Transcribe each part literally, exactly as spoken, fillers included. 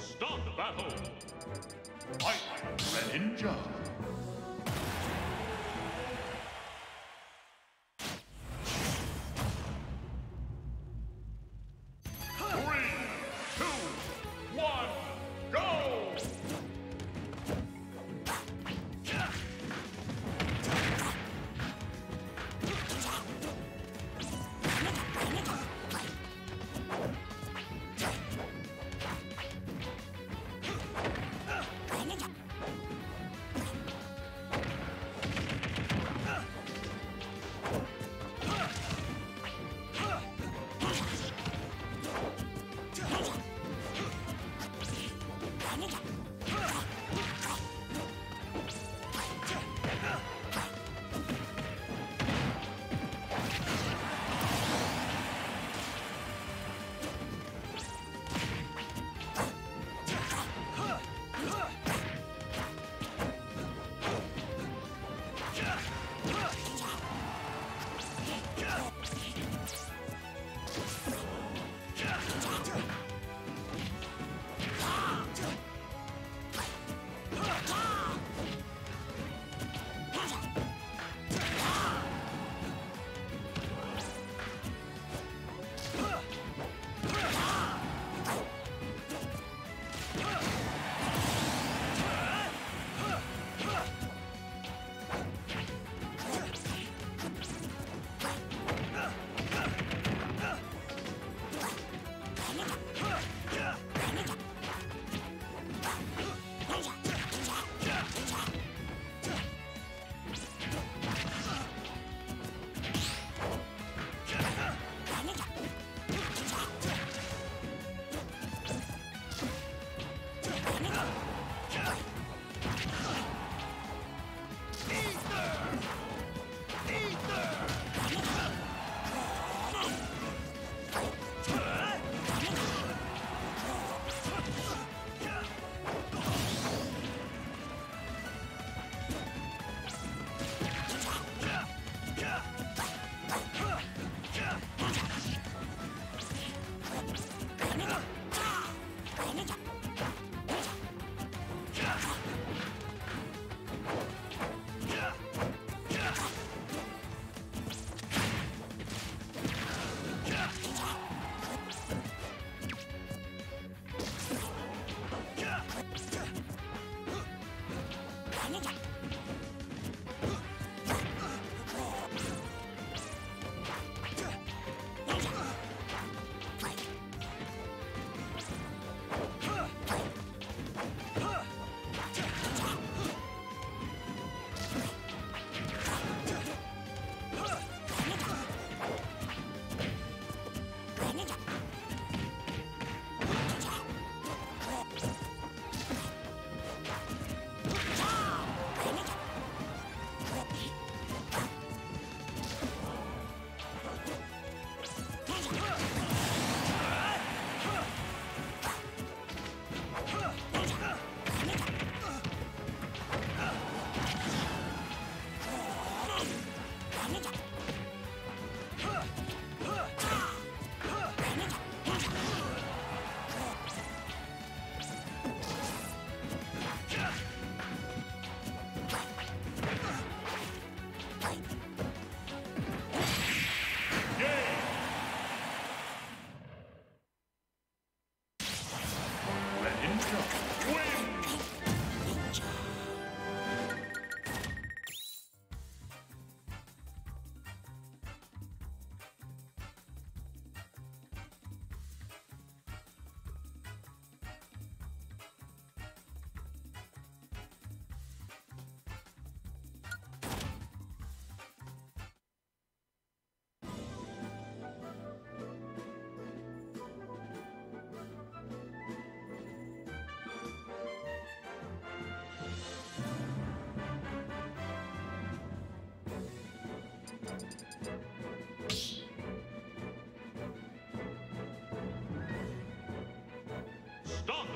Start the battle! Fight, Brennan Jones!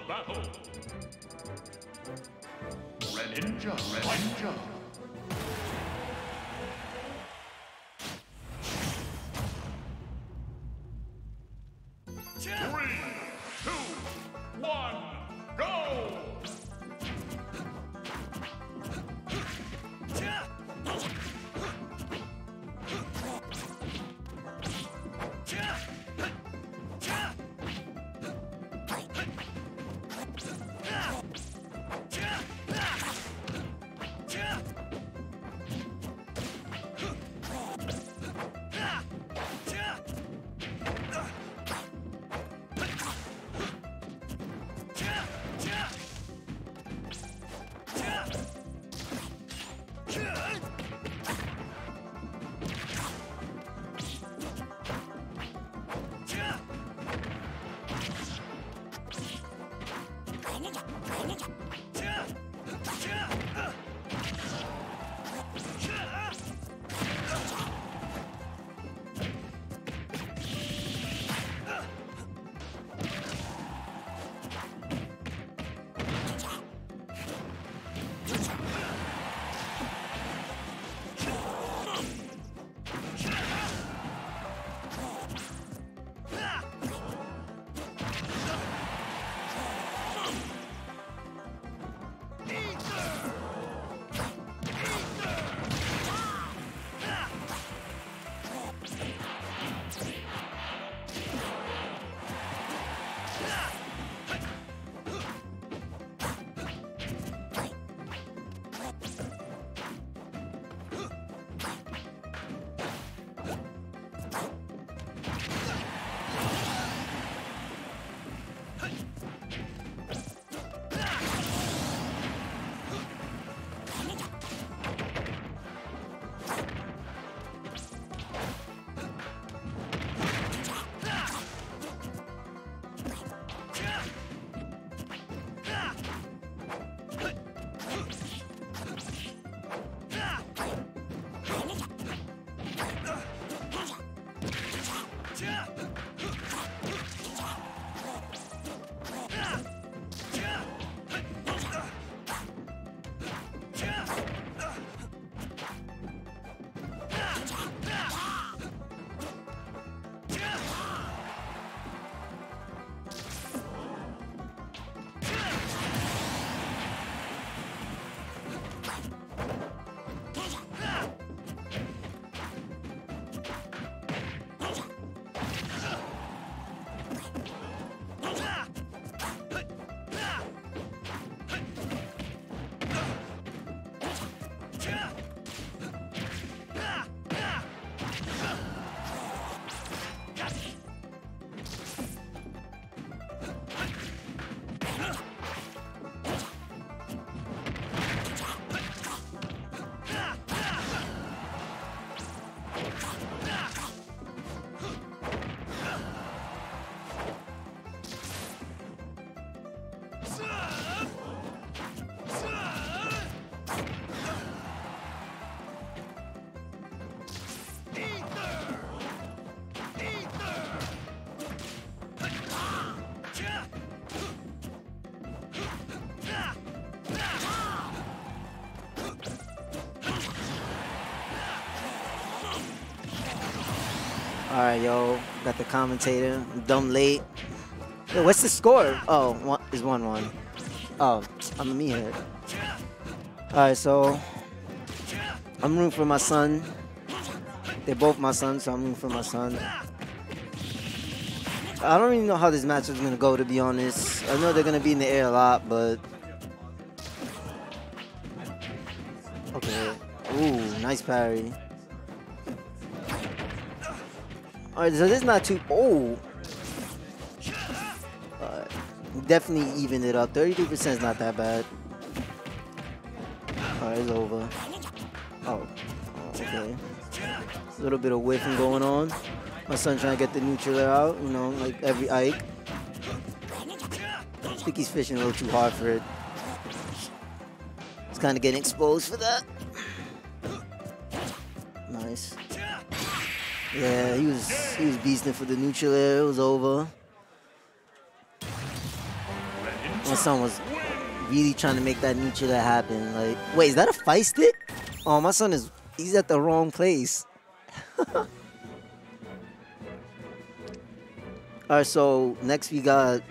Battle. Greninja, Greninja. Yeah! All right, yo, got the commentator. I'm dumb late. Yo, what's the score? Oh, one, it's one one. Oh, I'm a meathead. All right, so I'm rooting for my son. They're both my sons, so I'm rooting for my son. I don't even know how this match is going to go, to be honest. I know they're going to be in the air a lot, but... Okay. Ooh, nice parry. Alright, so this is not too... Oh! Uh, definitely evened it up. thirty-three percent is not that bad. Alright, it's over. Oh. Oh, okay. A little bit of whiffing going on. My son trying to get the neutraler out, you know, like every Ike. I think he's fishing a little too hard for it. He's kind of getting exposed for that. Nice. Yeah, he was he was beasting for the neutraler. It was over. My son was really trying to make that neutraler happen. Like, wait, is that a fight stick? Oh, my son is he's at the wrong place. Alright, so next we got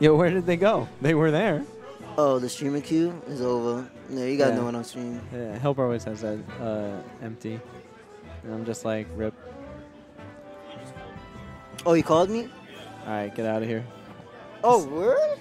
Yo, where did they go? They were there. Oh, the streamer queue is over. No, you got yeah. no one on stream. Yeah, Help always has that uh, empty. And I'm just like, rip. Oh, you called me? Alright, get out of here. Oh, word?